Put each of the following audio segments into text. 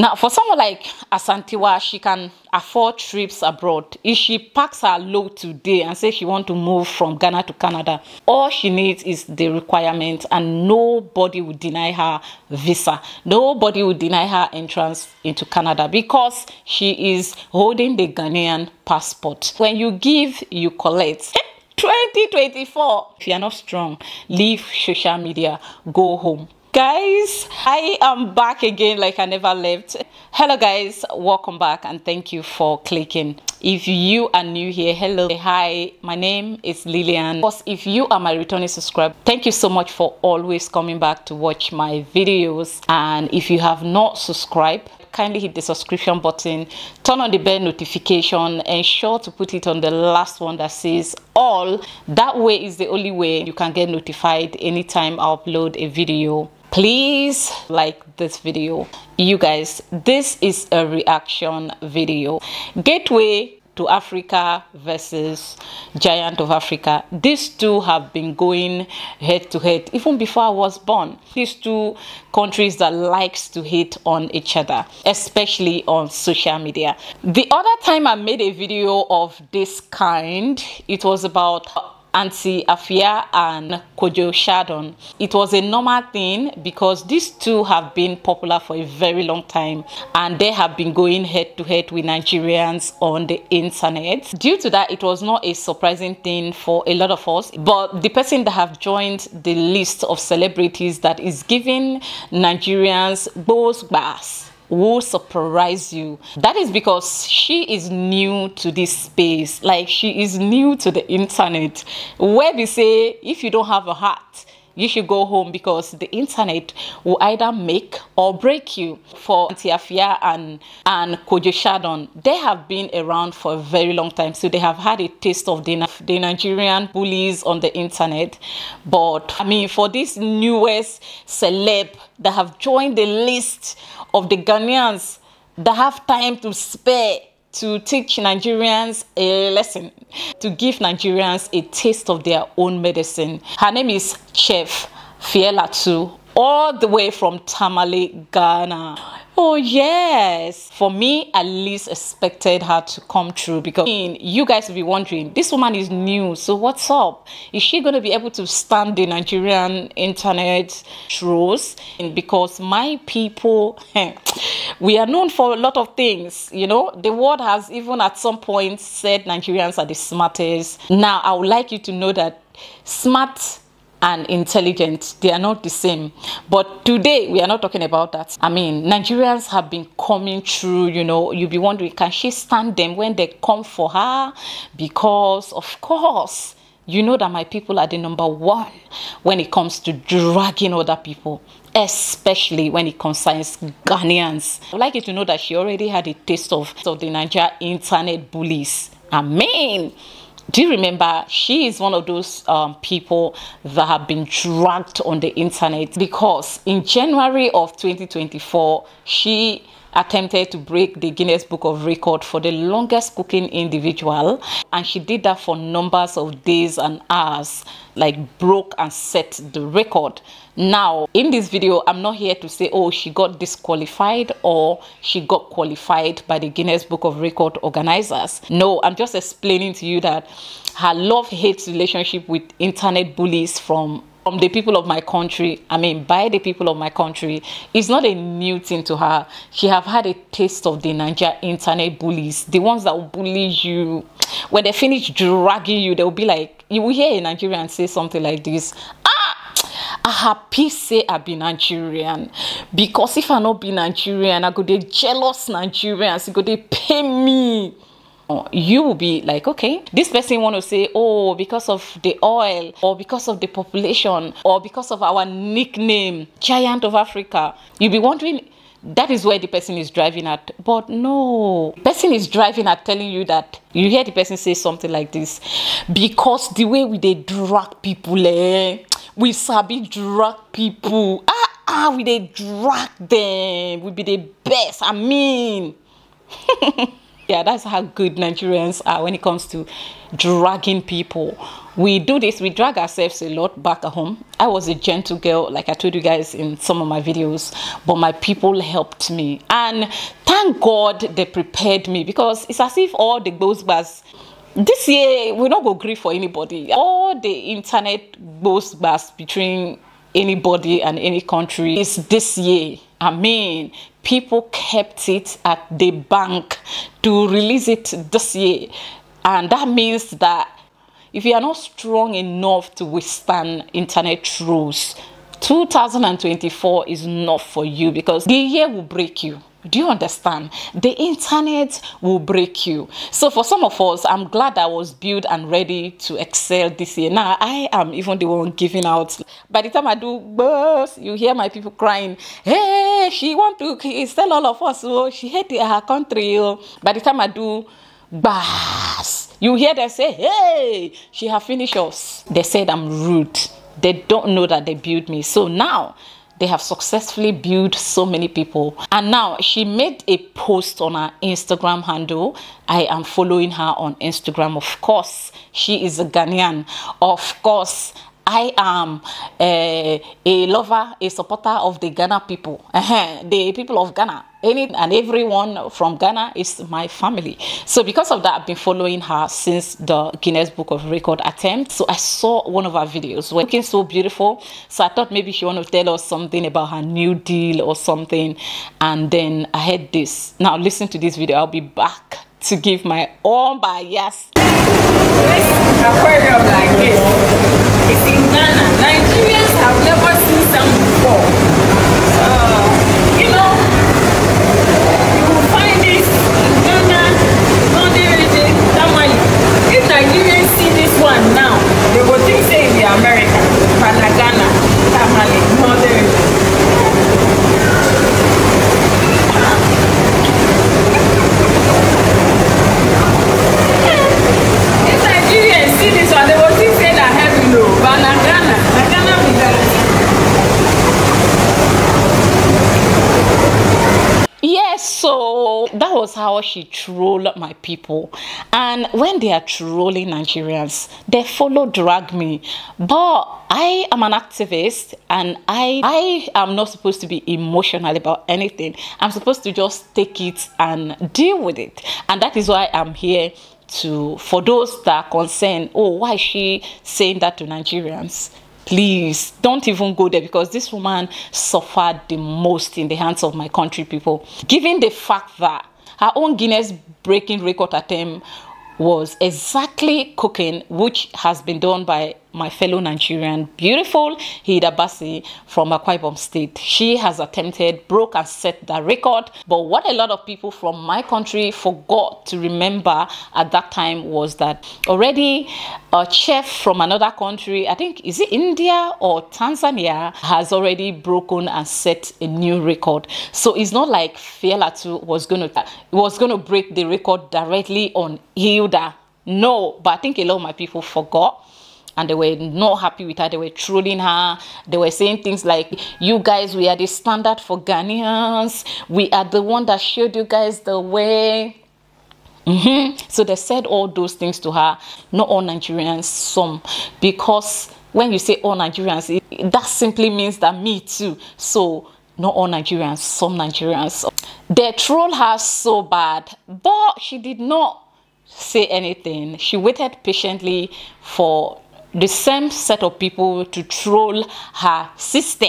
Now, for someone like Asantewaa, she can afford trips abroad. If she packs her load today and says she wants to move from Ghana to Canada, all she needs is the requirement and nobody will deny her visa. Nobody will deny her entrance into Canada because she is holding the Ghanaian passport. When you give, you collect. 2024. If you are not strong, leave social media, go home. Guys, I am back again like I never left. Hello guys, welcome back and thank you for clicking. If you are new here, hello, hi, my name is Lillian. Of course, if you are my returning subscriber, thank you so much for always coming back to watch my videos. And if you have not subscribed, kindly hit the subscription button, turn on the bell notification, ensure to put it on the last one that says all. That way is the only way you can get notified anytime I upload a video. Please like this video. You guys, this is a reaction video. Gateway to Africa versus Giant of Africa. These two have been going head to head even before I was born. These two countries that likes to hate on each other, especially on social media. The other time I made a video of this kind, it was about Auntie Afua and Kwadwo Sheldon. It was a normal thing because these two have been popular for a very long time and they have been going head to head with Nigerians on the internet. Due to that, it was not a surprising thing for a lot of us, but the person that have joined the list of celebrities that is giving Nigerians both bass will surprise you. That is because she is new to this space, like she is new to the internet, where they say if you don't have a heart, you should go home because the internet will either make or break you. For Auntie Afua and Kwadwo Sheldon, they have been around for a very long time, so they have had a taste of the Nigerian bullies on the internet. But I mean, for this newest celeb that have joined the list of the Ghanaians that have time to spare to teach Nigerians a lesson, to give Nigerians a taste of their own medicine. Her name is Chef Failatu, all the way from Tamale, Ghana. Oh yes, for me, at least expected her to come through because you guys will be wondering, this woman is new, so what's up? Is she going to be able to stand the Nigerian internet trolls? Because my people, we are known for a lot of things, you know. The world has even at some point said Nigerians are the smartest. Now, I would like you to know that smart and intelligent, they are not the same. But today, we are not talking about that. I mean, Nigerians have been coming through, you know. You'll be wondering, can she stand them when they come for her? Because, of course, you know that my people are the number one when it comes to dragging other people, especially when it concerns Ghanaians. I would like you to know that she already had a taste of the Nigeria internet bullies. I mean, do you remember, she is one of those people that have been dragged on the internet because in January of 2024, she attempted to break the Guinness Book of Record for the longest cooking individual, and she did that for numbers of days and hours, like broke and set the record. Now, in this video, I'm not here to say, oh, she got disqualified or she got qualified by the Guinness Book of Record organizers. No, I'm just explaining to you that her love-hate relationship with internet bullies from the people of my country, I mean by the people of my country, it's not a new thing to her. She have had a taste of the Nigeria internet bullies, the ones that will bully you. When they finish dragging you, they'll be like, you will hear a Nigerian say something like this, I happy say I be Nigerian, because if I not be Nigerian, I go dey jealous Nigerians, you go dey pay me. You will be like, okay, this person want to say, oh, because of the oil or because of the population or because of our nickname, Giant of Africa. You'll be wondering, that is where the person is driving at. But no, the person is driving at telling you that, you hear the person say something like this, because the way they drag people, we sabi drag people, we they drag them, we be the best, I mean. Yeah, that's how good Nigerians are when it comes to dragging people. We do this, we drag ourselves a lot back at home. I was a gentle girl, like I told you guys in some of my videos, but my people helped me. And thank God they prepared me, because it's as if all the ghost bars, this year we're not going to grieve for anybody. All the internet ghost bars between anybody and any country is this year. I mean, people kept it at the bank to release it this year. And that means that if you are not strong enough to withstand internet trolls, 2024 is not for you, because the year will break you. Do you understand? The internet will break you. So for some of us, I'm glad I was built and ready to excel this year. Now I am even the one giving out. By the time I do burst, you hear my people crying, hey, she want to sell all of us, oh, she hated her country. Oh. By the time I do burst, you hear them say, hey, she have finished us. They said I'm rude. They don't know that they built me. So now they have successfully built so many people. And now she made a post on her Instagram handle. I am following her on Instagram, of course. She is a Ghanaian, of course. I am a lover, a supporter of the Ghana people, the people of Ghana. Any and everyone from Ghana is my family. So because of that, I've been following her since the Guinness Book of Record attempt. So I saw one of her videos were looking so beautiful. So I thought maybe she wanted to tell us something about her new deal or something. And then I heard this. Now listen to this video. I'll be back to give my own bias. Aquarium like this. It's in Ghana. Nigerians have never seen them before. You know, you will find this in Ghana, Northern region, Tamale. If Nigerians see this one now, they will think say in the America, Ghana, Tamale, Northern region. If Nigerians see this one, they will think say that heaven no. Ghana be that. Yes, so that was how she trolled my people. And when they are trolling Nigerians, they follow drag me. But I am an activist, and I am not supposed to be emotional about anything. I'm supposed to just take it and deal with it. And that is why I'm here. For those that are concerned, oh, why is she saying that to Nigerians? Please don't even go there, because this woman suffered the most in the hands of my country people. Given the fact that her own Guinness breaking record attempt was exactly cooking, which has been done by my fellow Nigerian, beautiful Hilda Bassey from Akwa Ibom State. She has attempted, broke and set that record. But what a lot of people from my country forgot to remember at that time was that already a chef from another country, I think, is it India or Tanzania, has already broken and set a new record. So it's not like Failatu was going to break the record directly on Hilda. No, but I think a lot of my people forgot. And they were not happy with her. They were trolling her. They were saying things like, you guys, we are the standard for Ghanaians. We are the one that showed you guys the way. So they said all those things to her. Not all Nigerians, some. Because when you say all Nigerians, that simply means that me too. So not all Nigerians, some Nigerians. They troll her so bad. But she did not say anything. She waited patiently for the same set of people to troll her sister,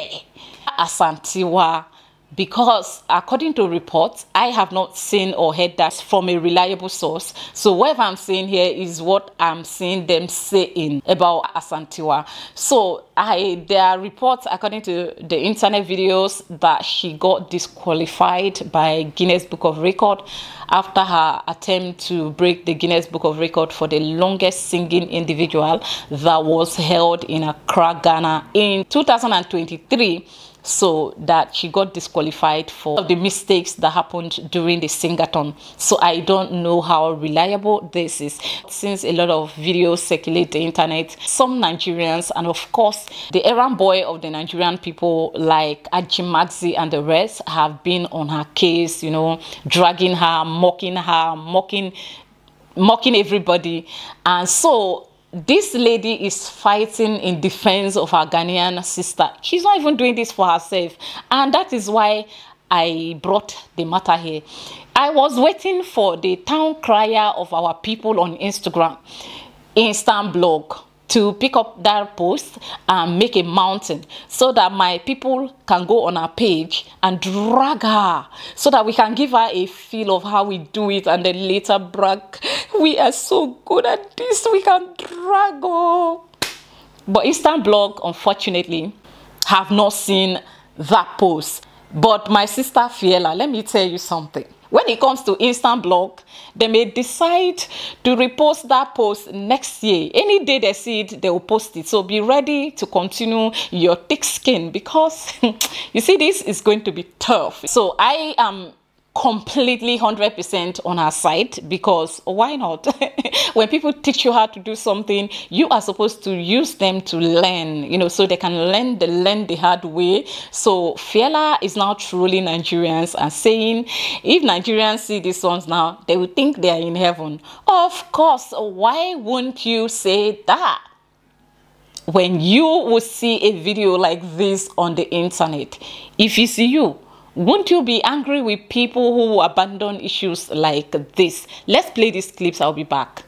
Asantewaa, because according to reports, I have not seen or heard that from a reliable source. So whatever I'm saying here is what I'm seeing them saying about Asantewaa. So there are reports, according to the internet videos, that she got disqualified by Guinness Book of Record after her attempt to break the Guinness Book of Record for the longest singing individual that was held in Accra, Ghana in 2023. so that she got disqualified for the mistakes that happened during the singathon. So I don't know how reliable this is. Since a lot of videos circulate the internet, some Nigerians, and of course the errand boy of the Nigerian people like Ajimakzi and the rest, have been on her case, you know, dragging her, mocking everybody. And so this lady is fighting in defense of her Ghanaian sister. She's not even doing this for herself. And that is why I brought the matter here. I was waiting for the town crier of our people on Instagram, Instant Blog, to pick up that post and make a mountain so that my people can go on her page and drag her, so that we can give her a feel of how we do it, and then later brag, we are so good at this, we can drag her. But Instant Blog, unfortunately, have not seen that post. But my sister Fiela, let me tell you something. When it comes to Instant Blog, they may decide to repost that post next year. Any day they see it, they will post it. So be ready to continue your thick skin, because you see, this is going to be tough. So I am completely 100% on her side, because why not? When people teach you how to do something, you are supposed to use them to learn, you know, so they can learn the hard way. So Fiela is now trolling Nigerians and saying if Nigerians see these ones now, they will think they are in heaven. Of course, why won't you say that? When you will see a video like this on the internet, if you see, you won't you be angry with people who abandon issues like this? Let's play these clips. I'll be back.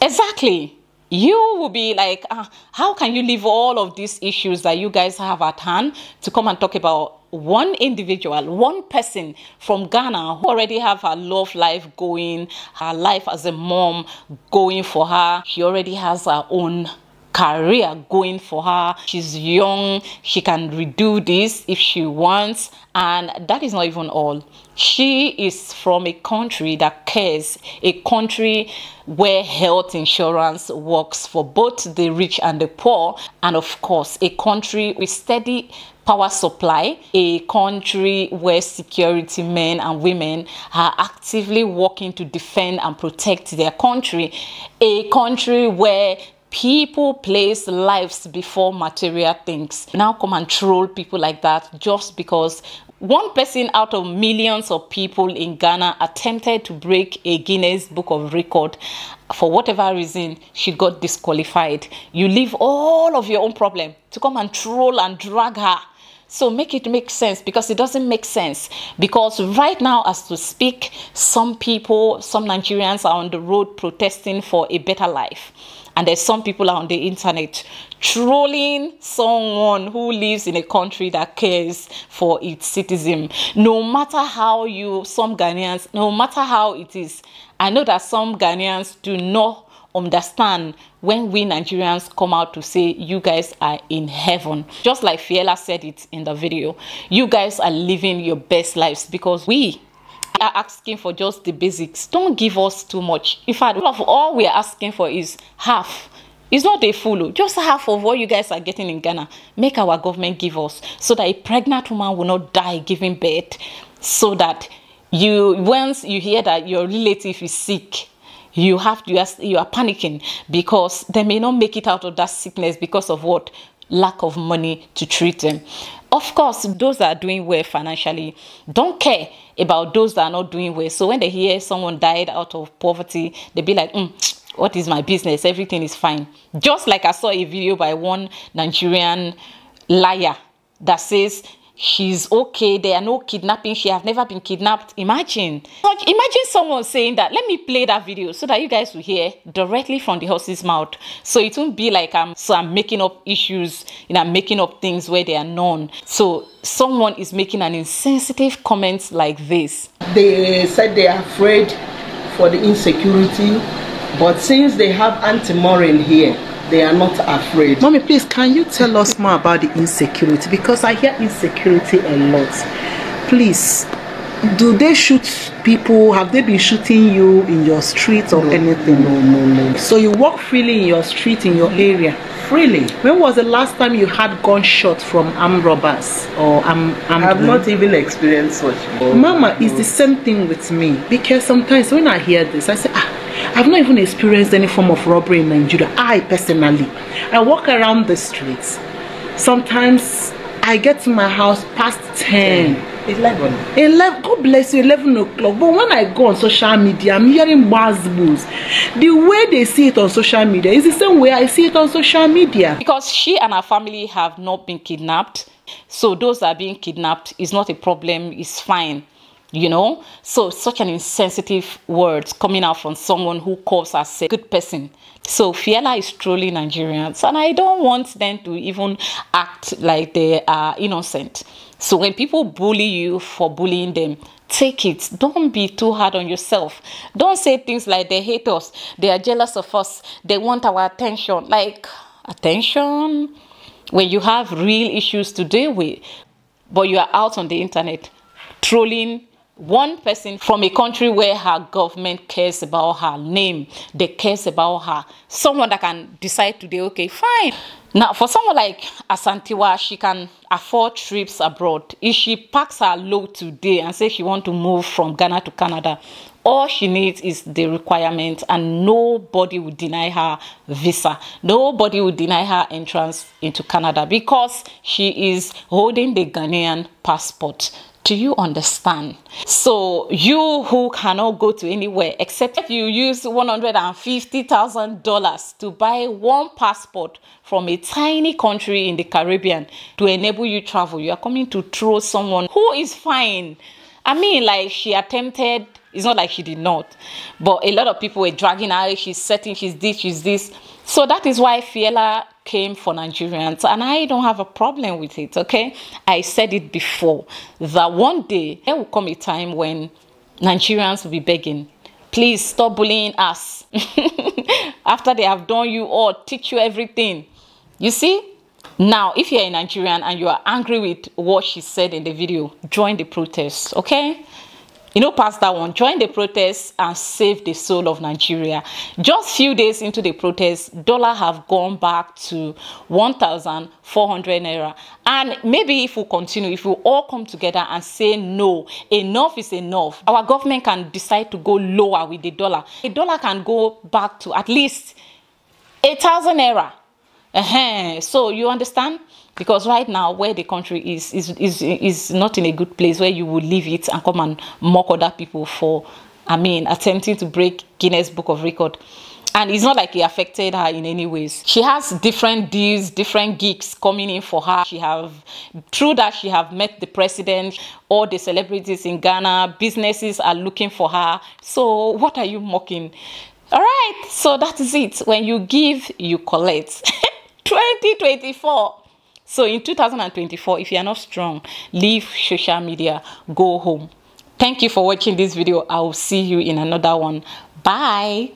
Exactly. You will be like, how can you leave all of these issues that you guys have at hand to come and talk about one individual, one person from Ghana who already have her love life going, her life as a mom going for her. She already has her own career going for her. She's young. She can redo this if she wants. And that is not even all. She is from a country that cares, a country where health insurance works for both the rich and the poor, and of course a country with steady power supply, a country where security men and women are actively working to defend and protect their country, a country where people place lives before material things. Now come and troll people like that just because one person out of millions of people in Ghana attempted to break a Guinness Book of Record. For whatever reason, she got disqualified. You leave all of your own problem to come and troll and drag her. So make it make sense, because it doesn't make sense. Because right now, as to speak, some people, some Nigerians are on the road protesting for a better life. And there's some people on the internet trolling someone who lives in a country that cares for its citizen. No matter how you, some Ghanaians, no matter how it is, I know that some Ghanaians do not understand when we Nigerians come out to say you guys are in heaven. Just like Fiela said it in the video, you guys are living your best lives, because we are asking for just the basics. Don't give us too much. In fact, all we are asking for is half. It's not a full, just half of what you guys are getting in Ghana. Make our government give us, so that a pregnant woman will not die giving birth, so that you, once you hear that your relative is sick, you have to, you are panicking because they may not make it out of that sickness because of what? Lack of money to treat them. Of course, those that are doing well financially don't care about those that are not doing well. So when they hear someone died out of poverty, they'll be like, What is my business? Everything is fine. Just like I saw a video by one Nigerian liar that says she's okay, there are no kidnapping, she have never been kidnapped. Imagine someone saying that. Let me play that video so that you guys will hear directly from the horse's mouth, so it won't be like I'm making up issues, I'm making up things where they are none. So someone is making an insensitive comment like this. They said they are afraid for the insecurity, but since they have Auntie Morin here, they are not afraid. Mommy, please, can you tell us more about the insecurity? Because I hear insecurity a lot. Please, do they shoot people? Have they been shooting you in your street or anything? No. So you walk freely in your street, in your area? Freely. When was the last time you had gunshot from armed robbers? Or I have not even experienced such. Mama, it's the same thing with me. Because sometimes when I hear this, I say, I've not even experienced any form of robbery in Nigeria. I personally, I walk around the streets. Sometimes I get to my house past 10. 11. God bless you, 11 o'clock. But when I go on social media, I'm hearing buzz booze. The way they see it on social media is the same way I see it on social media. Because she and her family have not been kidnapped. So those that are being kidnapped is not a problem, it's fine. So such an insensitive words coming out from someone who calls herself a good person. So Failatu is trolling Nigerians, and I don't want them to even act like they are innocent. So when people bully you for bullying them, take it. Don't be too hard on yourself. Don't say things like they hate us, they are jealous of us, they want our attention. Like, attention? When you have real issues to deal with, but you are out on the internet trolling one person from a country where her government cares about her name, they cares about her. Someone that can decide today, okay, fine. Now, for someone like Asantewaa, she can afford trips abroad. If she packs her load today and says she wants to move from Ghana to Canada, all she needs is the requirement, and nobody will deny her visa. Nobody will deny her entrance into Canada because she is holding the Ghanaian passport. Do you understand? So you who cannot go to anywhere except if you use $150,000 to buy one passport from a tiny country in the Caribbean to enable you travel, you are coming to throw someone who is fine. I mean, like, she attempted. It's not like she did not, but a lot of people were dragging her. She's setting, she's this, she's this. So that is why Failatu came for Nigerians, and I don't have a problem with it, okay? I said it before, that one day there will come a time when Nigerians will be begging, please stop bullying us. After they have done you all, teach you everything. You see? Now, if you're a Nigerian and you are angry with what she said in the video, join the protest, okay? Past that one, join the protest and save the soul of Nigeria. Just few days into the protest, dollar have gone back to 1,400 naira. And maybe if we continue, if we all come together and say no, enough is enough, our government can decide to go lower with the dollar. The dollar can go back to at least 8,000 naira. So you understand? Because right now, where the country is not in a good place, where you will leave it and come and mock other people for, attempting to break Guinness Book of Record. And it's not like it affected her in any ways. She has different deals, different gigs coming in for her. Through that, she have met the president, all the celebrities in Ghana, businesses are looking for her. So what are you mocking? All right, so that is it. When you give, you collect. 2024. So in 2024, if you are not strong, leave social media, go home. Thank you for watching this video. I will see you in another one. Bye.